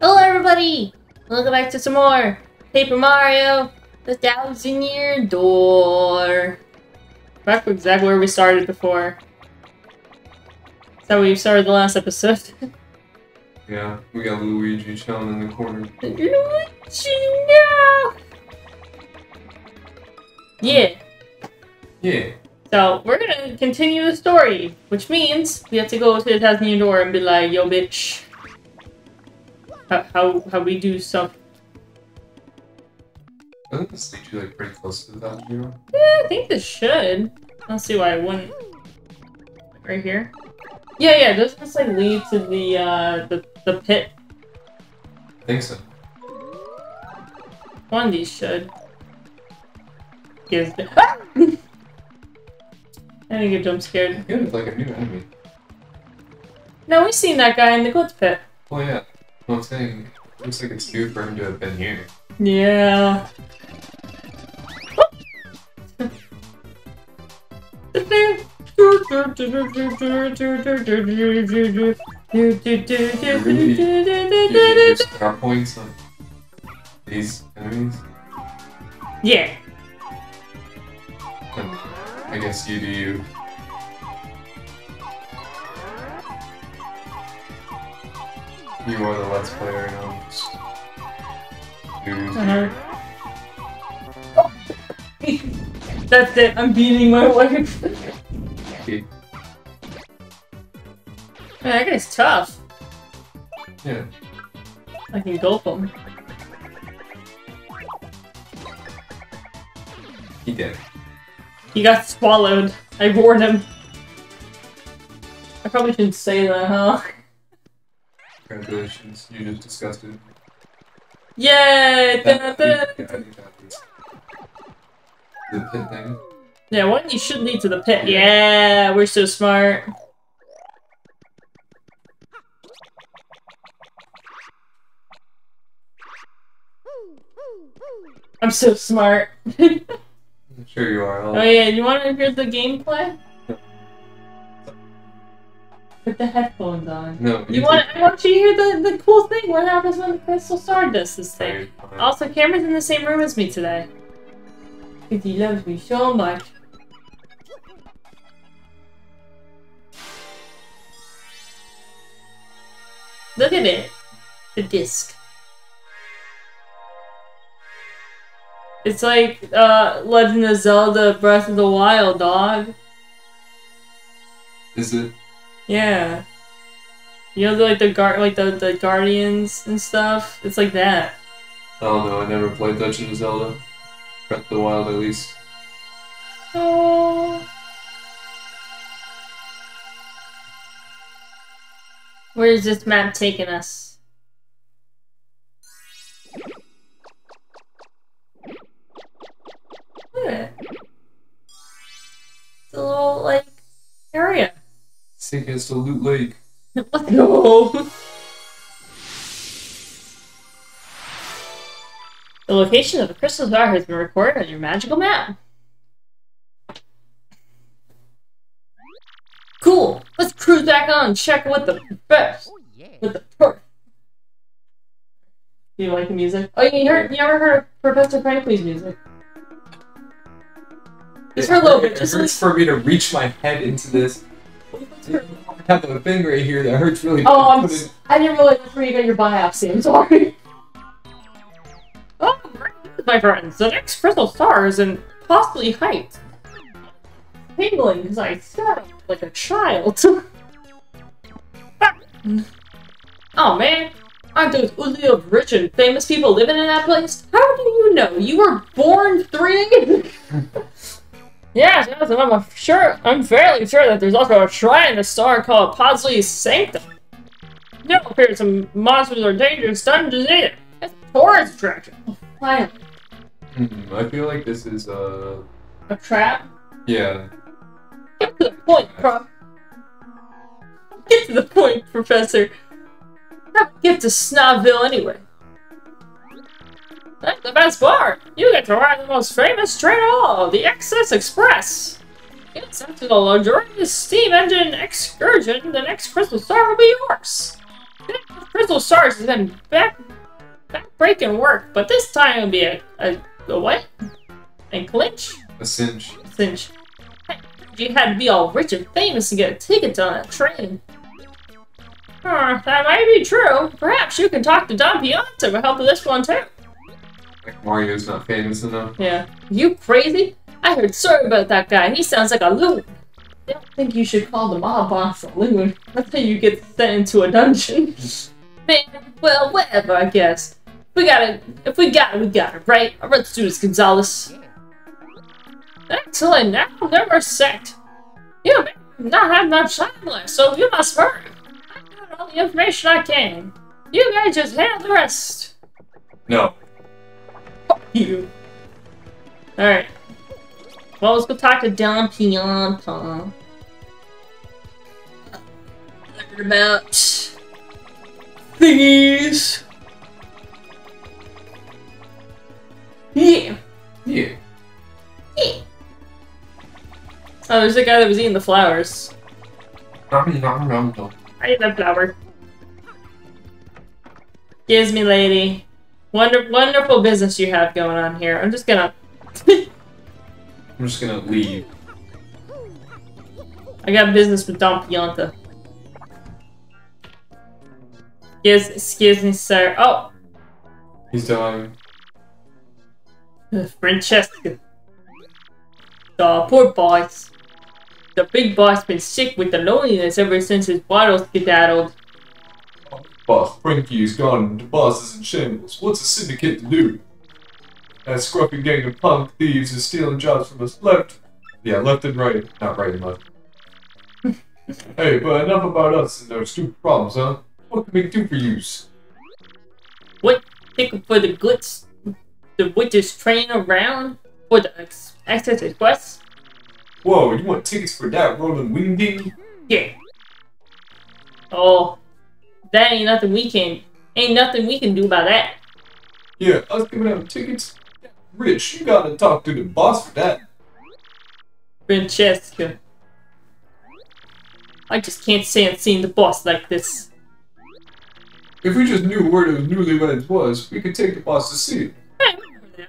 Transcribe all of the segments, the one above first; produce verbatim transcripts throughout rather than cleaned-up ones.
Hello everybody! Welcome back to some more Paper Mario The Thousand Year Door. Back to exactly where we started before. That's how we started the last episode. Yeah, we got Luigi chilling in the corner. Luigi, no! Yeah. Yeah. So, we're gonna continue the story, which means we have to go to the Thousand Year Door and be like, yo bitch. How, how, how we do stuff. Doesn't this lead you like pretty close to the Thousand Year Door? Yeah, I think this should. I don't see why it wouldn't. Right here? Yeah, yeah, doesn't this like lead to the, uh, the, the pit? I think so. One of these should. Gives the- ah! I didn't get jump scared. You look like a new enemy. No, we've seen that guy in the glitch pit. Oh yeah. Well, I'm saying, looks like it's due for him to have been here. Yeah. Really use power points on these enemies? Yeah. And I guess you do you. You are the Let's Player now. Uh-huh. That's it, I'm beating my wife. Okay. Man, that guy's tough. Yeah. I can go for him. He did. He got swallowed. I warned him. I probably shouldn't say that, huh? Congratulations, you just discussed it. Yay! That, that, that, that, that. The pit thing? Yeah, one you should lead to the pit. Yeah, yeah, we're so smart. I'm so smart. Sure you are. I'll... Oh yeah, you want to hear the gameplay? Put the headphones on. No, you, you want? I want you to hear the, the cool thing. What happens when the crystal star does this thing? Right. Also, Cameron's in the same room as me today. Because he loves me so much. Look at it. The disc. It's like uh, Legend of Zelda: Breath of the Wild, dog. Is it? Yeah, you know, the, like the guard, like the the guardians and stuff. It's like that. Oh no, I never played Legend of Zelda: Breath of the Wild, at least. Oh. Where is this map taking us? Look at it. It's a little like area. Think it's the loot lake. No! The location of the crystal star has been recorded on your magical map. Cool! Let's cruise back on and check what the best. Oh, yeah. What the perf. Do you like the music? Oh, you heard? You ever heard of Professor Franklin's music? Just for a little bit. It hurts for me to reach my head into this. I have a thing right here that hurts really. Oh, I'm s I didn't realize that's where you got your biopsy. I'm sorry. Oh, my friends, the next crystal star is in Poshley Heights. Tingling because I sat up like a child. Oh man, aren't those oodly of rich and famous people living in that place? How do you know? You were born three. Yes, yes, and I'm sure, I'm fairly sure that there's also a shrine in the star called Poshley Sanctum. No appearance of monsters or dangerous dungeons either. That's a tourist attraction. Why? Mm-hmm. I feel like this is uh... a trap. Yeah. Get to the point, Prof. Get to the point, Professor. Not get to Snobville anyway. That's the best part! You get to ride the most famous train of all, the Excess Express! It's after the luxurious steam engine excursion, the next crystal star will be yours! Crystal Shards has been back, back-breaking work, but this time it'll be a, a, a what? A glitch? A cinch. A cinch. You had to be all rich and famous to get a ticket on that train. Huh, that might be true. Perhaps you can talk to Don Pianta with help of this one too. Like Mario's not famous enough. Yeah. You crazy? I heard sorry about that guy, and he sounds like a loon. I don't think you should call the mob boss a loon. That's how you get sent into a dungeon. Man, well, whatever, I guess. We gotta, if we gotta, we gotta, right? Let's do this, Gonzalez. Excellent, now they're a sect. You may not have much time left, so you must hurry. I got all the information I can. You guys just handle the rest. No. Fuck you. Alright. Well, let's go talk to Don Pianta. Learn about thingies. Yeah. Yeah. Yeah. Oh, there's the guy that was eating the flowers. Nom, nom, nom, nom. I ate that flower. Gives me, lady. Wonder wonderful business you have going on here. I'm just gonna. I'm just gonna leave. I got business with Don Pianta. Yes, excuse me, sir. Oh! He's dying. Francesca. The poor boss. The big boss been sick with the loneliness ever since his bottles skedaddled. Oh, boss, Frankie's gone and the boss is in shambles. What's a syndicate to do? That scruffy gang of punk thieves is stealing jobs from us left. Yeah, left and right. Not right and left. Hey, but enough about us and our stupid problems, huh? What can we do for you? What? Tickle for the glitz? The witches train around? For the ex Excess Express? Whoa, you want tickets for that rolling windy? Yeah. Oh. That ain't nothing we can... Ain't nothing we can do about that. Yeah, us giving out tickets? Rich, you gotta talk to the boss for that. Francesca. I just can't stand seeing the boss like this. If we just knew where those newlyweds was, we could take the boss to see it. Hey,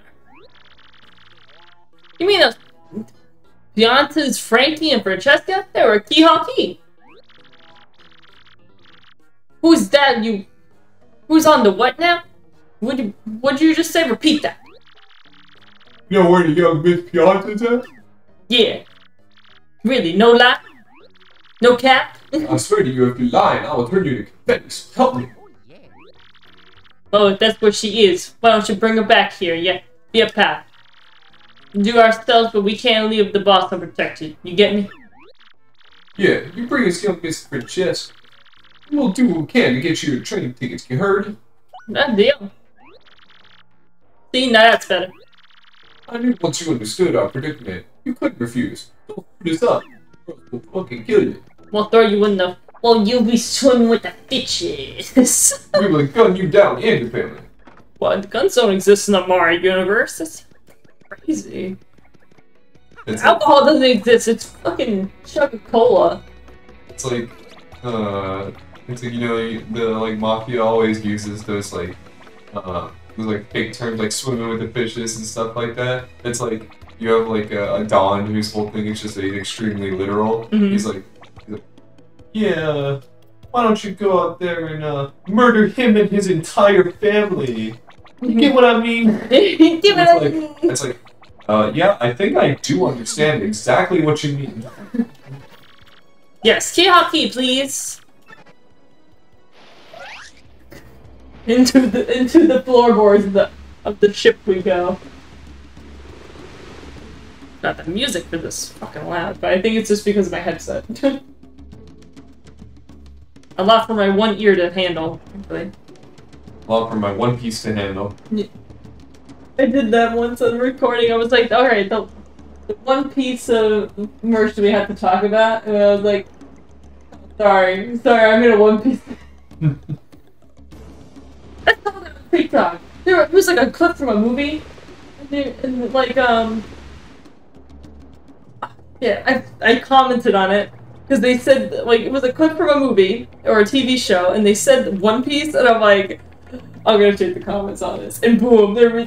you mean those... Pianta's Frankie and Francesca? They were keyhole key. Who's that you... Who's on the what now? Would you... Would you just say? Repeat that. You know where the young Miss Pianta's at? Yeah. Really, no lie? No cap? I swear to you, if you're lying, I will turn you to confess. Help me. Oh, if that's where she is, why don't you bring her back here? Yeah, be a pal. Do ourselves, but we can't leave the boss unprotected. You get me? Yeah, you bring us young Miss Francesca. We'll do what we can to get you train tickets, you heard? Not deal. See, now that's better. I knew once you understood our predicament, you couldn't refuse. Don't screw this up. We'll fucking kill you. We'll throw you in the... Well, you'll be swimming with the bitches. We will gun you down and your family. What? Guns don't exist in the Mario universe. That's crazy. It's alcohol like, doesn't exist. It's fucking Coca-Cola. It's like... Uh... It's like, you know, the, like, Mafia always uses those, like... Uh... With, like, big terms like swimming with the fishes and stuff like that. It's like you have like a, a Don whose whole thing is just a, extremely literal. Mm-hmm. He's like, yeah, why don't you go out there and uh, murder him and his entire family? Mm-hmm. You get what I mean? You get what I mean? It's like, uh, yeah, I think I do understand exactly what you mean. Yes, key hockey, please. Into the into the floorboards of the, of the ship we go. Not the music for this fucking loud, but I think it's just because of my headset. A lot for my one ear to handle, really. A lot for my one piece to handle. I did that once on recording. I was like, all right, the, the one piece of merch we have to talk about, and I was like, sorry, sorry, I'm in a one piece. That's not that was TikTok. There was like a clip from a movie, and, they, and like um, yeah, I I commented on it, Because they said, like, it was a clip from a movie or a T V show, and they said One Piece, and I'm like, I'm gonna check the comments on this. And boom, there were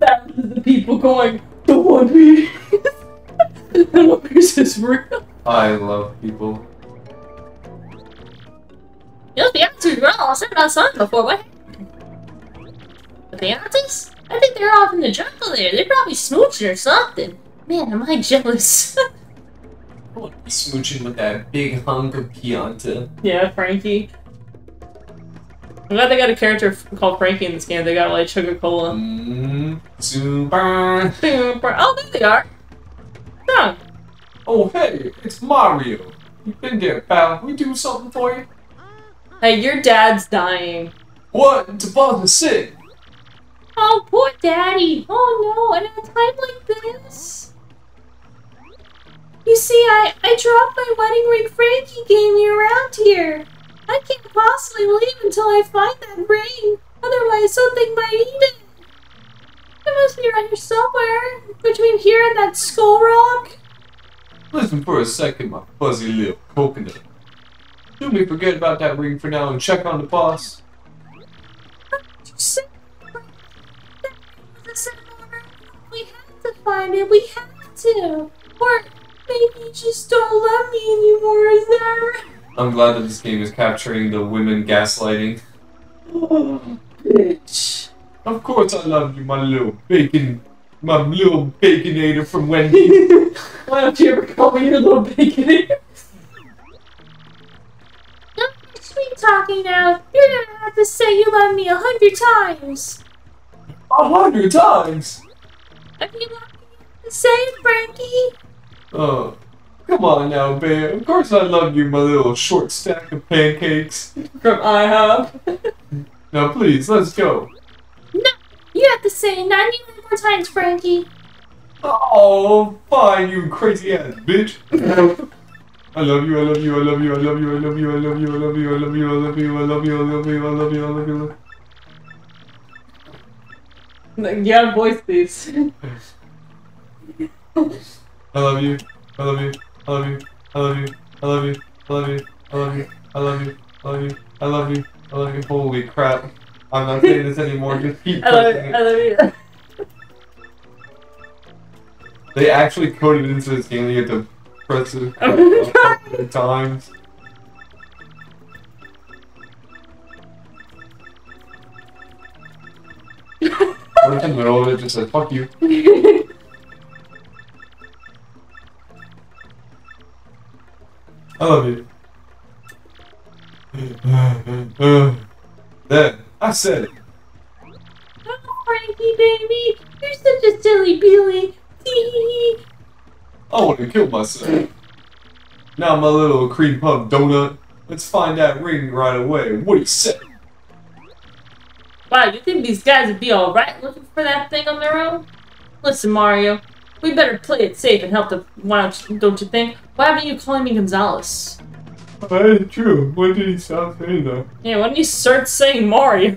thousands of people going, the One Piece! The One Piece is real. I love people. You'll be answered well, I said about something before, what happened? The Piantas? I think they're off in the jungle there, they're probably smooching or something. Man, am I jealous. I wouldn't be smooching with that big hunk of Pianta. Yeah, Frankie. I'm glad they got a character called Frankie in this game. They got like Sugar Cola. Mm, super. Super. Oh, there they are. Huh. Oh, hey, it's Mario. You've been there, pal. Can we do something for you? Hey, your dad's dying. What? It's about to sit. Oh, poor daddy. Oh, no. And at a time like this? You see, I, I dropped my wedding ring Frankie gave me around here. I can't possibly leave until I find that ring. Otherwise, something might eat it. It must be around here somewhere. Between here and that skull rock. Listen for a second, my fuzzy little coconut. Shouldn't we forget about that ring for now and check on the boss? What did you say? We have to find it. We have to. Or... maybe you just don't love me anymore, is that right? I'm glad that this game is capturing the women gaslighting. Oh, bitch. Of course I love you, my little bacon... my little baconator from Wendy's. Why don't you ever call me your little baconator? Don't be sweet talking now. You're gonna have to say you love me a hundred times. A hundred times? Have you love me to say, Frankie? Oh, come on now, babe. Of course I love you, my little short stack of pancakes. From I hop. Now please, let's go. No, you have to say ninety more times, Frankie. Oh, fine, you crazy ass bitch. I love you, I love you, I love you, I love you, I love you, I love you, I love you, I love you, I love you, I love you, I love you, I love you, I love you, I love you. Yeah, voice these. I love you, I love you, I love you, I love you, I love you, I love you, I love you, I love you, I love you, I love you, I love you, holy crap. I'm not saying this anymore, just keep pressing it. I love you, I love you. They actually coded into this game, you have to press it a couple of times. Or in the middle of it, just like, fuck you. I love you. There, I said it. Oh, Frankie, baby, you're such a silly billy. I want to kill myself. Now, my little cream puff donut. Let's find that ring right away. What do you say? Wow, you think these guys would be all right looking for that thing on their own? Listen, Mario. We better play it safe and help the. Why don't, don't you think? Why haven't you called me Gonzalez? That is true. What did he stop saying though? Yeah, why didn't he start saying Mario?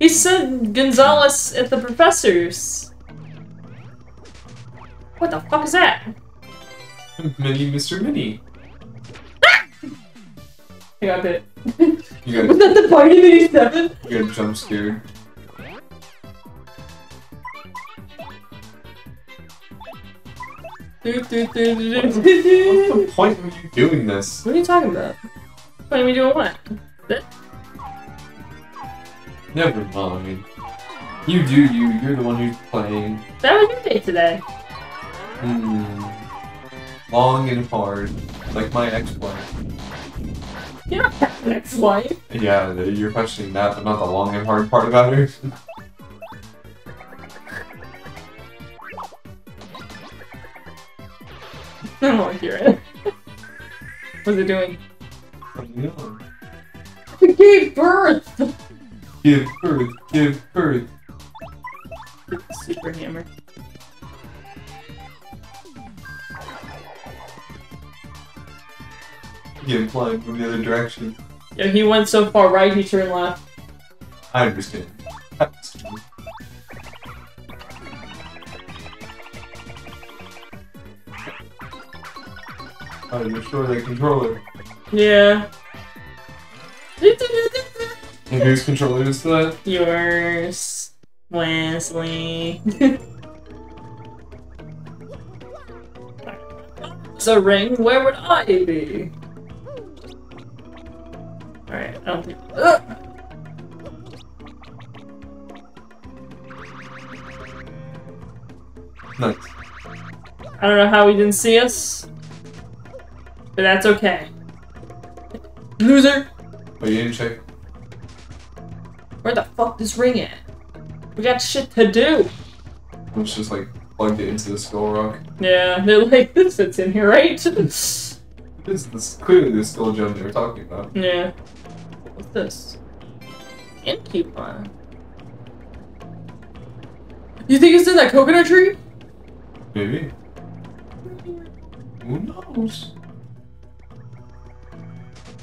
He said Gonzalez at the professor's. What the fuck is that? Mini Mister Mini. Ah! I got it. You got. Was that the party that he seven? You got jump scared. What's the, what's the point of you doing this? What are you talking about? What are we doing what? This? Never mind. You do you, you're the one who's playing. That was your day today. Hmm. Long and hard. Like my ex-wife. You're not an ex-wife. Yeah, you're questioning that, but not the long and hard part about her. I don't want to hear it. What's it doing? I don't know. It gave birth! Give birth, give birth. Super hammer. He applied from the other direction. Yeah, he went so far right, he turned left. I understand. I understand. Oh, you're sure they control it? Yeah. And whose controller is that? Yours, Wesley. So a ring, where would I be? Alright, I don't think. Ugh. Nice. I don't know how he didn't see us, but that's okay. Loser! But you didn't check. Where the fuck is ring at? We got shit to do! Let's just like plug it into the skull rock. Yeah, they're like, this fits in here, right? This is clearly the skull gem they were talking about. Yeah. What's this? End coupon. You think it's in that coconut tree? Maybe. Who knows?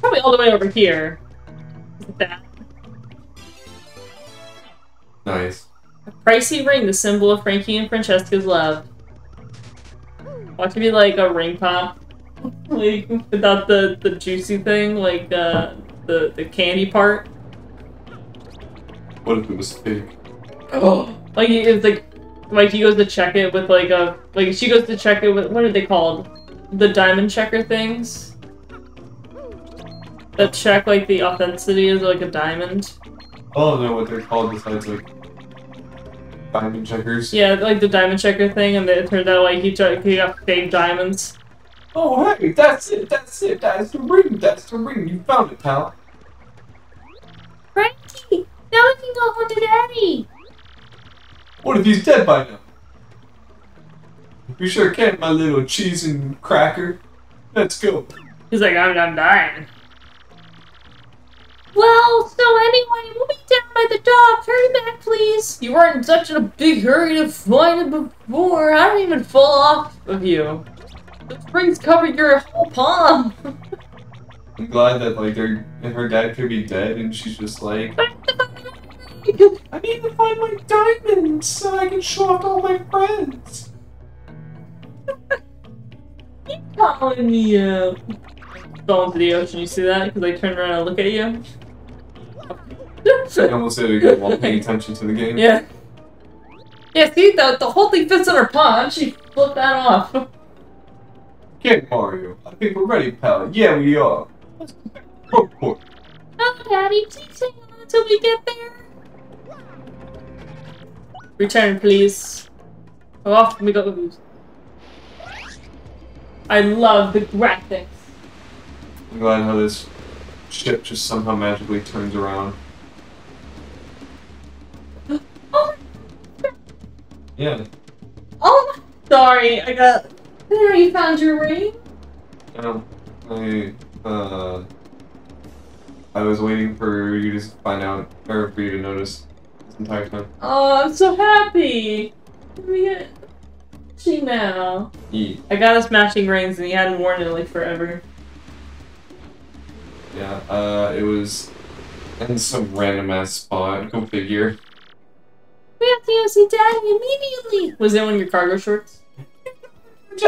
Probably all the way over here. Like that. Nice. A pricey ring, the symbol of Frankie and Francesca's love. Watch it be like a ring pop. Like, without the, the juicy thing, like uh, the, the candy part. What if it was fake? Oh! Like, it's like, like he goes to check it with like a, like she goes to check it with, what are they called? The diamond checker things? That check like the authenticity of like a diamond. Oh, I don't know what they're called besides like diamond checkers. Yeah, like the diamond checker thing, and it turned out like he, he got fake diamonds. Oh hey, that's it, that's it, that's the ring, that's the ring, you found it, pal. Frankie, now we can go home to Daddy. What if he's dead by now? You sure can, my little cheese and cracker. Let's go. He's like, I'm, I'm dying. Well, so anyway, we'll be down by the dock. Hurry back, please. You weren't in such a big hurry to find it before. I didn't even fall off of you. The springs covered your whole palm. I'm glad that like her, her dad could be dead, and she's just like. I need to find my diamonds so I can show off all my friends. Keep calling me out. Fall into the ocean, you see that? Because I turn around and look at you. I almost said it again while paying attention to the game. Yeah. Yeah, see, the, the whole thing fits in her palm. She flipped that off. Get Mario. I think we're ready, pal. Yeah, we are. Let's go back to Rogueport. Oh, Daddy, please hang on until we get there. Return, please. Oh, off we go. I love the graphics. I'm glad how this ship just somehow magically turns around. Oh! Yeah. Oh! Sorry, I got. There, you found your ring? No. I, uh. I was waiting for you to find out, or for you to notice. Entire time. Oh, I'm so happy! Let me get she now. Yeah. I got us matching rings and he hadn't worn it like forever. Yeah, uh, it was in some random ass spot. Go figure. We have to go see Daddy immediately! Was that one of your cargo shorts?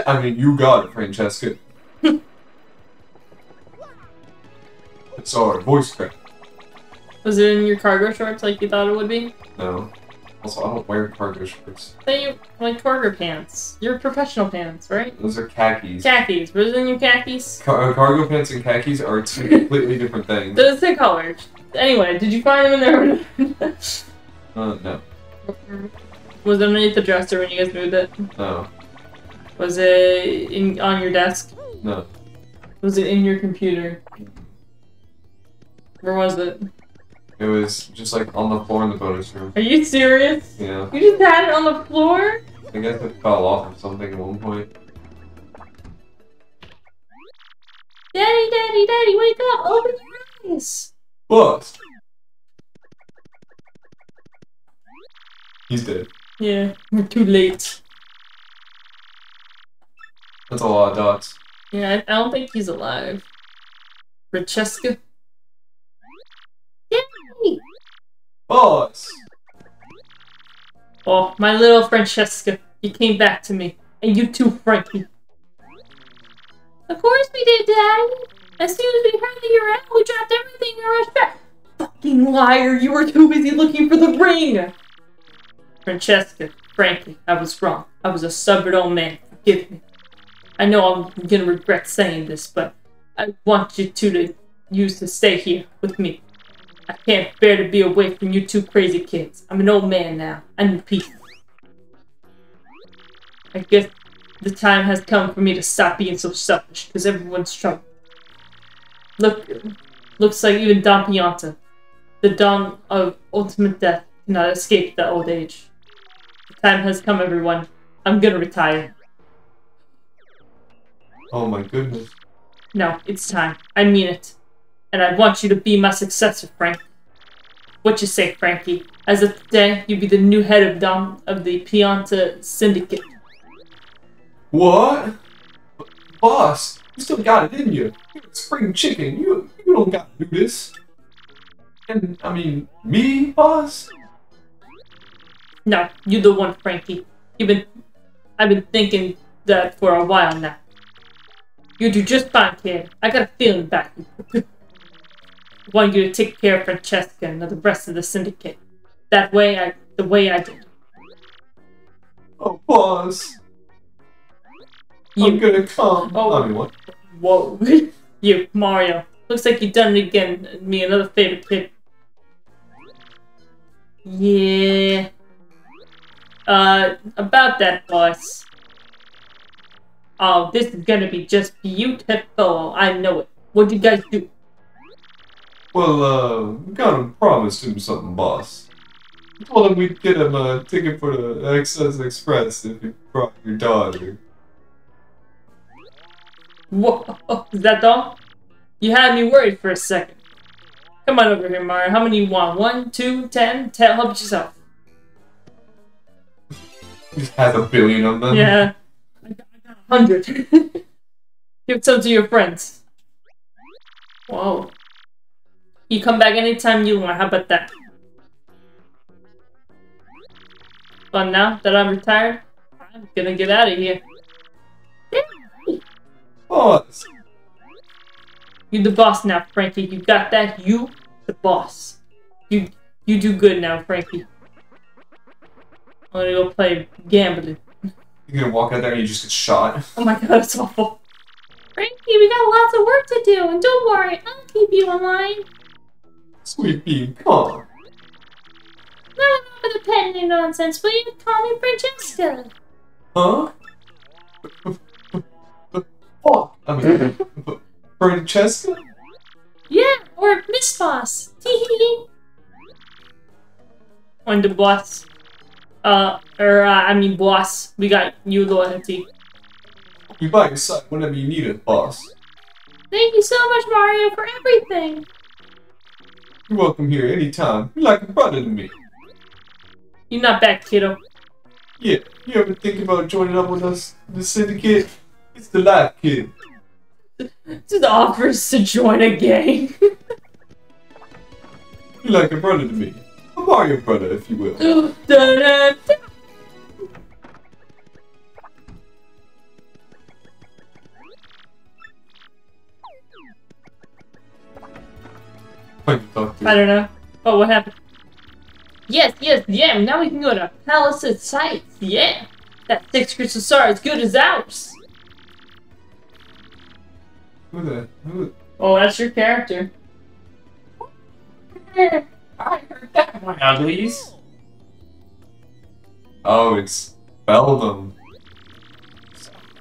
I mean, you got it, Francesca. It's our voice crack. Was it in your cargo shorts like you thought it would be? No. Also, I don't wear cargo shorts. They you like cargo pants. Your professional pants, right? Those are khakis. Khakis. Was it in your khakis? Car cargo pants and khakis are two completely different things. They're the same color. Anyway, did you find them in there? uh, no. Was it underneath the dresser when you guys moved it? No. Was it in on your desk? No. Was it in your computer? Where was it? It was just like on the floor in the bonus room. Are you serious? Yeah. You just had it on the floor? I guess it fell off of something at one point. Daddy, Daddy, Daddy, wake up! Open your eyes! What? He's dead. Yeah, we're too late. That's a lot of dots. Yeah, I don't think he's alive. Francesca? Boss! Oh, my little Francesca, you came back to me. And you too, Frankie. Of course we did, Dad. As soon as we heard that you were out, we dropped everything and rushed back. Fucking liar, you were too busy looking for the ring. Francesca, frankly, I was wrong. I was a stubborn old man. Forgive me. I know I'm gonna regret saying this, but I want you two to use to stay here with me. I can't bear to be away from you two crazy kids. I'm an old man now. I need peace. I guess the time has come for me to stop being so selfish, because everyone's trouble. Look, looks like even Don Pianta, the Don of ultimate death, cannot escape the old age. The time has come, everyone. I'm gonna retire. Oh my goodness. No, it's time. I mean it. And I want you to be my successor, Frank. What you say, Frankie? As of today, you'll be the new head of Dom of the Pianta Syndicate. What? Boss, you still got it, didn't you? You're a spring chicken. You, you don't got to do this. And, I mean, me, boss? No, you're the one, Frankie. You've been... I've been thinking that for a while now. You do just fine, kid. I got a feeling about you. I want you to take care of Francesca and the rest of the syndicate. That way, I the way I did. Oh, boss. You. I'm gonna come. Oh, I mean, what? Whoa. You, Mario. Looks like you've done it again. Me, another favorite kid. Yeah. Uh, about that, boss. Oh, this is gonna be just beautiful. I know it. What'd you guys do? Well, uh, we got him promised him something, boss. We told him we'd get him a ticket for the Excess Express if he brought your daughter. Whoa, is that all? You had me worried for a second. Come on over here, Mario. How many you want? One, two, ten? Ten? Help yourself. You had a billion of them. Yeah. I got a hundred. Give some to your friends. Whoa. You come back anytime you want, how about that? Well, now that I'm retired, I'm gonna get out of here. Boss! You're the boss now, Frankie. You got that? You, the boss. You you do good now, Frankie. I'm gonna go play gambling. You're gonna walk out there and you just get shot. Oh my god, that's awful. Frankie, we got lots of work to do, and don't worry, I'll keep you online. Sweet Bean, come on. Not over the petty nonsense, will you call me Francesca? Huh? Fuck. I mean, Francesca? Yeah, or Miss Boss. On the boss. Uh, or, uh, I mean, boss. We got you loyalty. You're by your side whenever you need it, boss. Thank you so much, Mario, for everything. You're welcome here anytime. You're like a brother to me. You're not bad, kiddo. Yeah, you ever think about joining up with us, the syndicate? It's the life, kid. Just offers to join a gang. You're like a brother to me. A Mario brother, if you will. Da-da-da. I don't know. Oh, what happened? Yes, yes, yeah. Now we can go to Palace's Heights. Yeah. That six crystal star is good as ours. Who the? Who? Oh, that's your character. I heard that one, uglies. Oh, it's Beldam.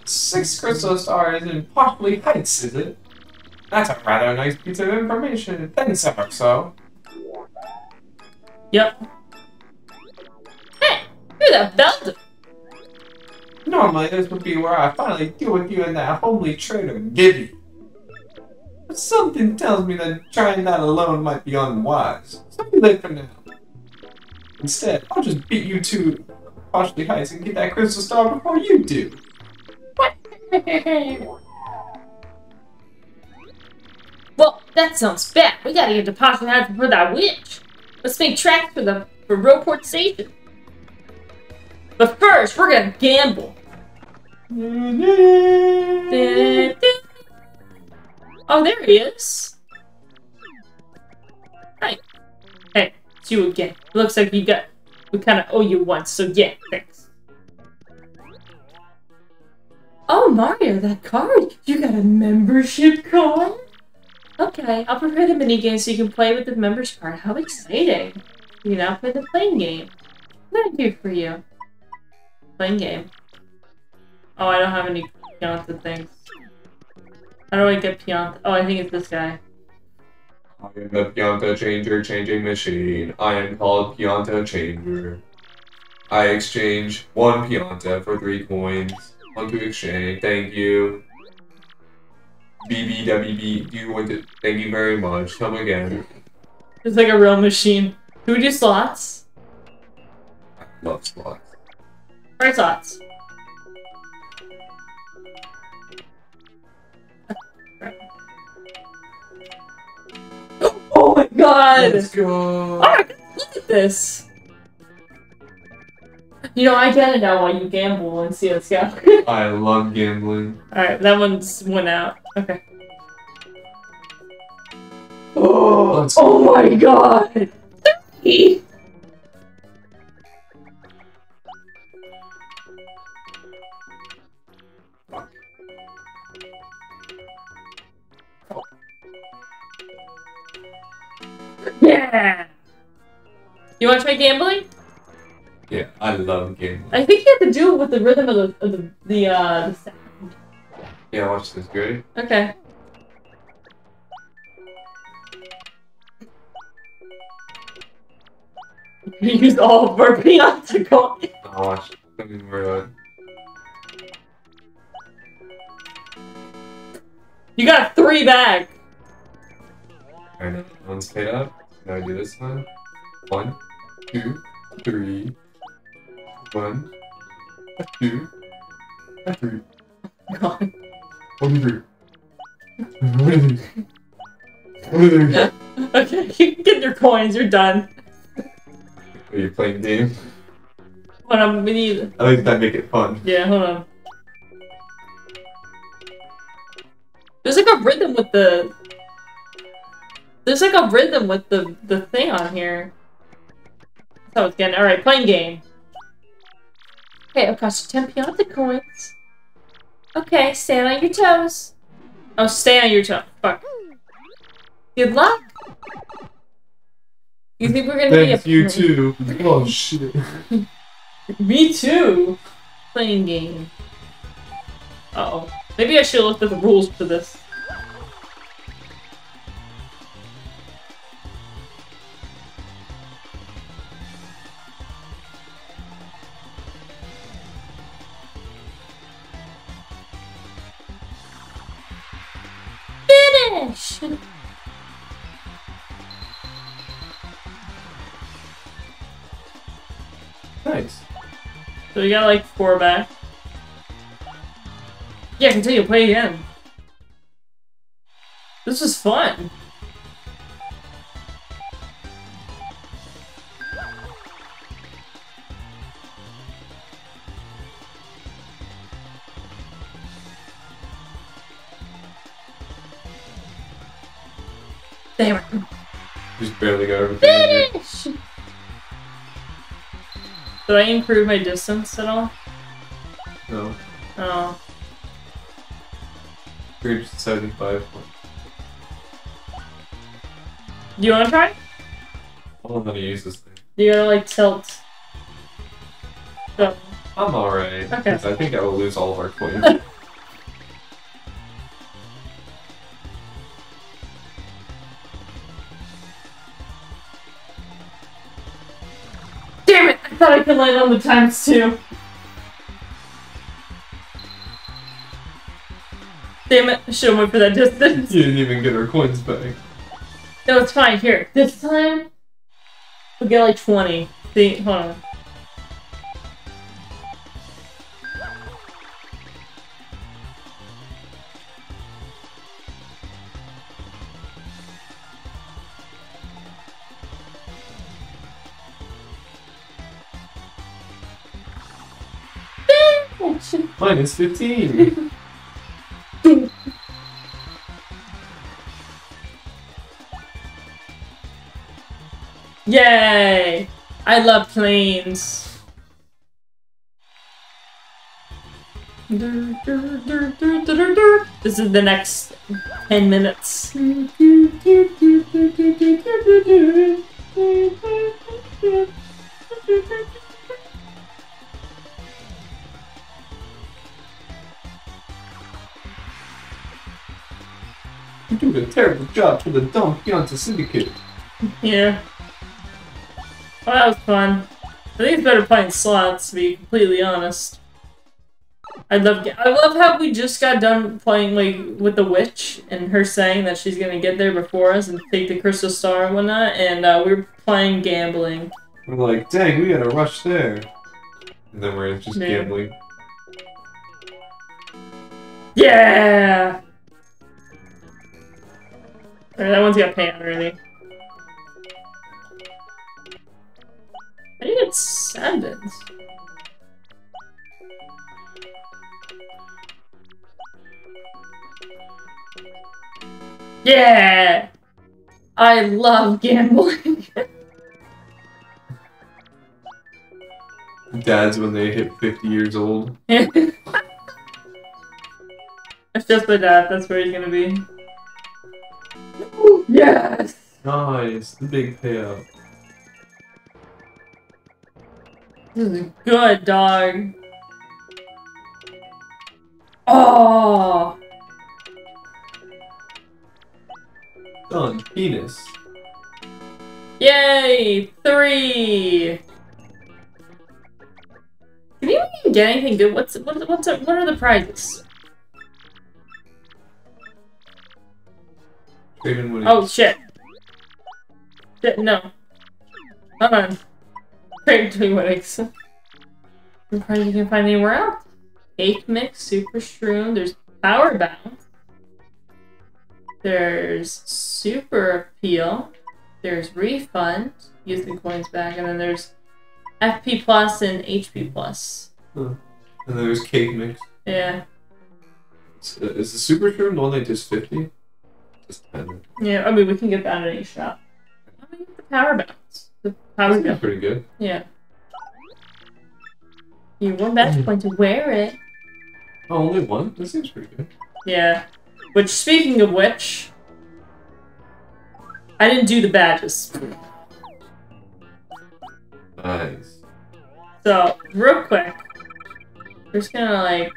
Six crystal stars in Poshley Heights, is it? That's a rather nice piece of information. Thanks ever so. Yep. Hey, you're that Beldam. Normally this would be where I finally deal with you and that homely traitor Gibby. But something tells me that trying that alone might be unwise. So too late for now. Instead, I'll just beat you two Poshley Heights and get that crystal star before you do. What? Well, that sounds bad. We gotta get to Poshley Heights before that witch. Let's make tracks for the for Rogueport station. But first, we're gonna gamble. Oh, there he is. Hi. Hey, it's you again. Looks like you got... We kind of owe you once, so yeah, thanks. Oh, Mario, that card! You got a membership card? Okay, I'll prepare the minigame so you can play with the members card. How exciting! You can now play the playing game. What did I do for you? Playing game. Oh, I don't have any Pianta things. How do I get Pianta? Oh, I think it's this guy. I am the Pianta Changer Changing Machine. I am called Pianta Changer. I exchange one Pianta for three coins. One to exchange. Thank you. B B W B. You want to? Thank you very much. Come again. It's like a real machine. Can we do slots? I love slots. Try slots. Oh my god! Let's go! Alright, look at this! You know, I get it now while you gamble and see us go. I love gambling. Alright, that one's went out. Okay. Oh, let's oh go. My god! thirty! Yeah! You want to try gambling? Yeah, I love gambling. I think you have to do it with the rhythm of the, of the, the, uh, the sound. Yeah, watch this, good. Okay. You used all of our Pianta coins. I'll watch it. I mean, we're on. You got three back! Alright, one's paid up. Now I do this one. One, two, three. One, two, three. God. One, two, three. One, two. Okay, you get your coins, you're done. Are you playing game? Hold on, we need... At least that make it fun. Yeah, hold on. There's like a rhythm with the... There's like a rhythm with the, the thing on here. So again, alright, playing game. Okay, oh gosh, ten Pianta coins. Okay, stand on your toes. Oh, stay on your toes. Fuck. Good luck. You think we're gonna Thanks be a- you too. Oh shit. Me too. Playing game. Uh-oh. Maybe I should have looked at the rules for this. Nice. So you got like four back. Yeah, continue, play again. This is fun. Damn it. Just barely got everything. Finish! Did I improve my distance at all? No. Oh. three seventy-five. Do you wanna try? I don't know how to use this thing. You gotta like tilt. So. I'm alright. Okay. I think I will lose all of our coins. I thought I could light on the times too. Damn it, I should have went for that distance. You didn't even get our coins back. No, it's fine. Here, this time, we'll get like twenty. See, hold on. Minus fifteen. Yay! I love planes. This is the next ten minutes. You do a terrible job for the Don Pianta Syndicate. Yeah. Well, that was fun. I think it's better playing slots, to be completely honest. I love I love how we just got done playing like with the witch and her saying that she's gonna get there before us and take the crystal star and whatnot, and uh, we were playing gambling. We're like, dang, we gotta rush there. And then we're just yeah. gambling. Yeah! Alright, that one's got paint already. I think it's sanded. Yeah! I love gambling. Dads when they hit fifty years old. That's just my dad, that's where he's gonna be. Ooh, yes! Nice, the big payout. This is good, dog. Oh! Done, penis. Yay! Three! Can you even get anything good? What's, what, what's, what are the prizes? Oh shit. Shit, no. Hold on. Craven Twin Winnings. I'm surprised you can find anywhere else. Cake mix, super shroom, there's power bound. There's super appeal. There's refund. Use the coins back, and then there's F P plus and H P plus. Huh. And then there's cake mix. Yeah. Is, uh, is the super shroom the one that does fifty? Yeah, I mean, we can get that in any shop. I mean, the power bounce. The power bounce. Pretty good. Yeah. You have one match point to wear it. Oh, only one? That seems pretty good. Yeah. Which, speaking of which, I didn't do the badges. Nice. So, real quick, we're just gonna, like,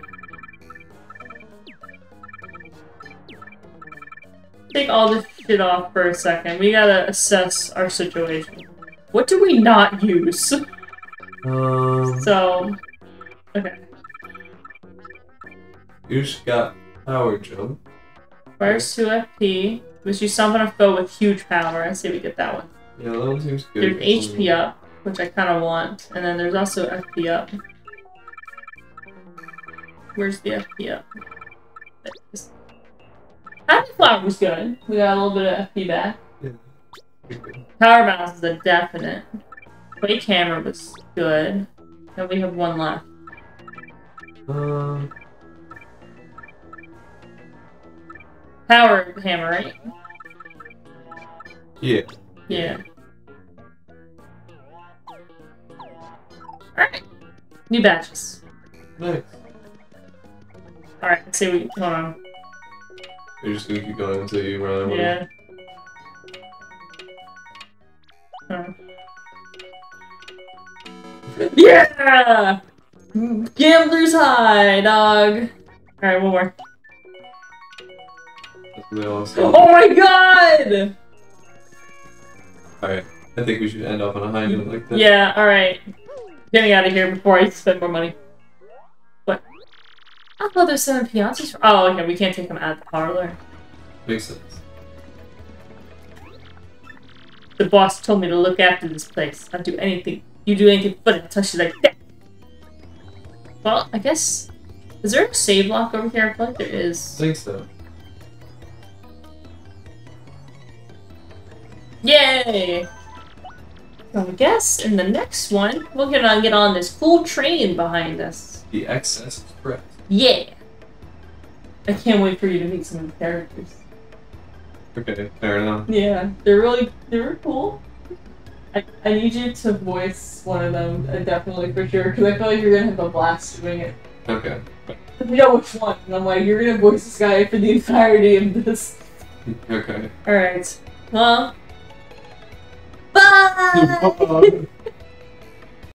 take all this shit off for a second. We gotta assess our situation. What do we not use? Um... So... Okay. You just got power jump. Where's two F P? Which you summon a foe with huge power. I say we get that one. Yeah, that one seems good. There's H P up, which I kind of want. And then there's also F P up. Where's the F P up? There's Happy Flower was good. We got a little bit of F P back. Yeah. Power Bounce is a definite. Quake Hammer was good. Now we have one left. Uh... Power Hammer, right? Yeah. Yeah. Alright. New badges. Nice. Alright, let's see what. Hold on. You're just gonna keep going until you run away. Yeah. Huh. Yeah! Gambler's high, dog! Alright, one more. Oh my god! Alright, I think we should end up on a high note like that. Yeah, alright. Getting out of here before I spend more money. I thought there's seven Piantas. Oh, okay, we can't take them out of the parlor. Makes sense. The boss told me to look after this place. I'll do anything. You do anything but it touch you like that. Well, I guess. Is there a save lock over here? I feel like there is. I think so. Yay! So I guess in the next one, we're gonna get on this cool train behind us. The Excess Express. Yeah! I can't wait for you to meet some of the characters. Okay, fair enough. Yeah, they're really, they're cool. I, I need you to voice one of them, uh, definitely, for sure, because I feel like you're gonna have a blast doing it. Okay. We know which one, and I'm like, you're gonna voice this guy for the entirety of this. Okay. Alright. Huh? Bye!